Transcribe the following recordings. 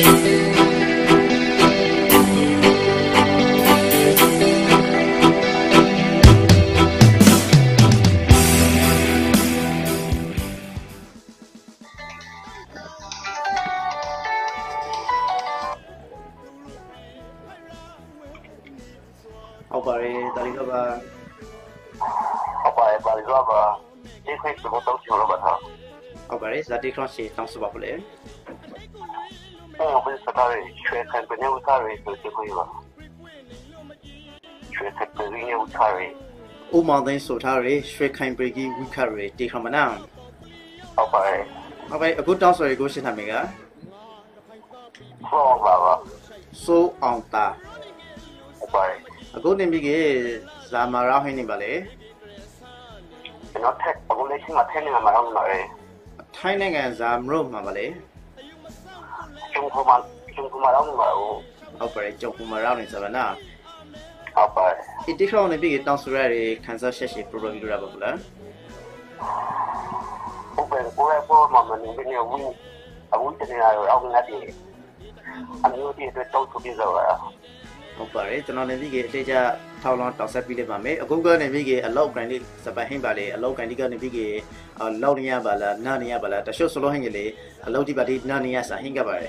All right, Thailand and Zamro, Malay. Jump from around in Savannah. It is only big, not so very Kansas City, probably grabbable. Open for a moment, and when you win, I wouldn't allow nothing. I knew it was told to be the well. Operate, not a big, Taja, Talon, Tasapi, Mame, a Google and Biggie, a low granny, Sabahimbali, a low granny gun and Biggie, a low Niabala, Naniabala, the show so longingly, a low debate, Nanias, a Hingabari.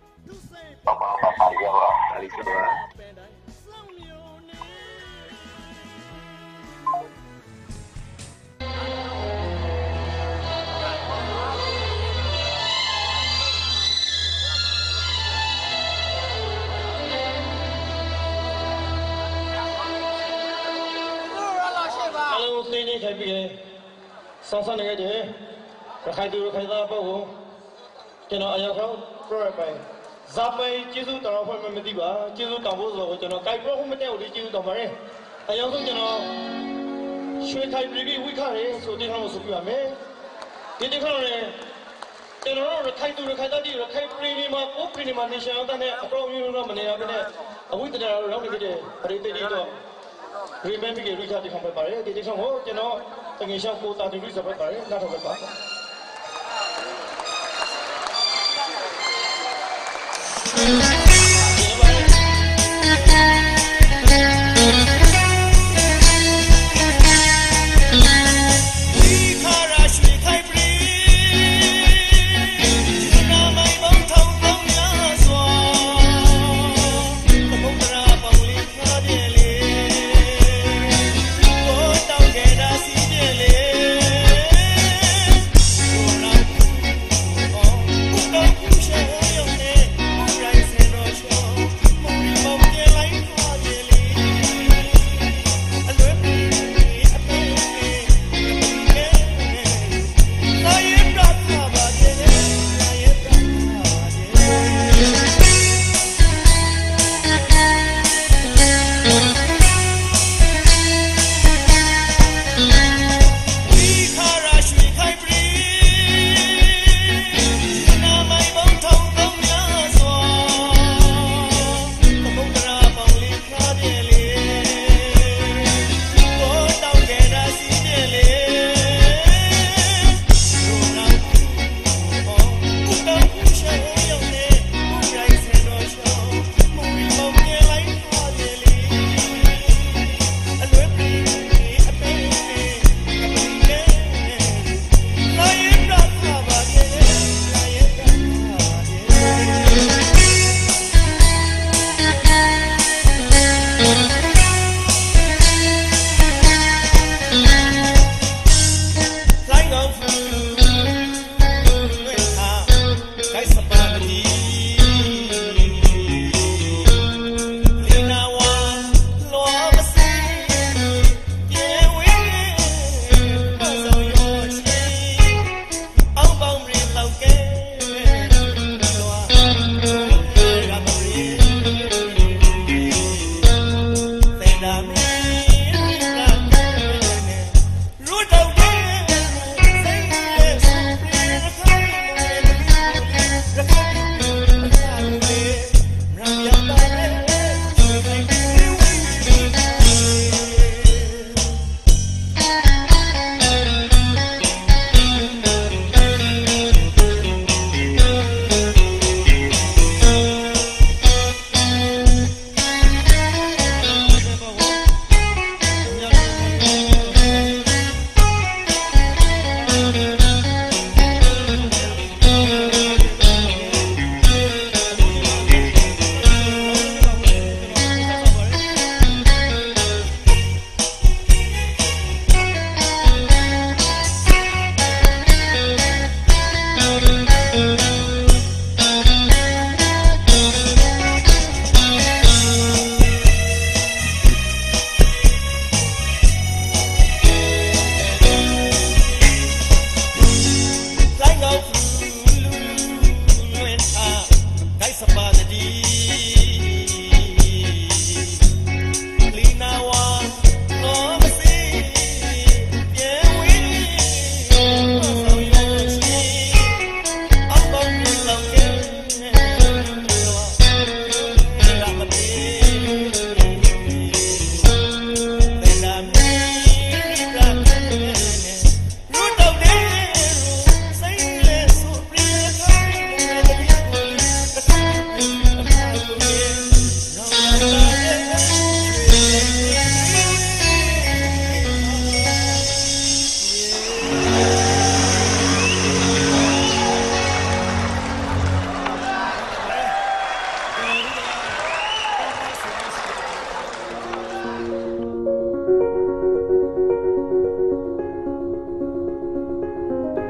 Papa Alisa. Sansan nghe thế, rồi khai tiêu khai ra bao gồm, cho nó ai không, rồi phải, giáp mấy chiếc du tàu phải mình đi bả, chiếc du tàu vô rồi cho nó cái bữa không biết theo đi chiếc du tàu mà đấy, ai không cho nó, chơi khai bị cái vui khai đấy, số tiền không một số tiền mấy, tiền không này, cho nó rồi khai tiêu rồi khai ra đi rồi khai prini mà cố prini mà đi xe nó ta này, không như nó mà này cái này, vui thế nào rồi cái đấy, phải đi đi đó. We may be rich at the company, the different work, you know, the nation goes out to use the company, not of the company.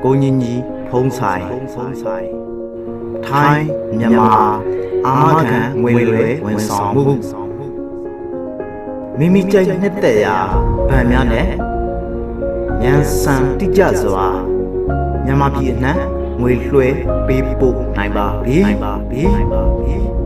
Cô nhìn nhí phong sài Thái nhà bà Á khá nguyên lễ nguyên xóm mưu Mì mì chơi nhất tệ à Bà mẹ nế Nhà sang tích giả dọa Nhà mà bị ná nguyên lễ bê bộ nài bà bí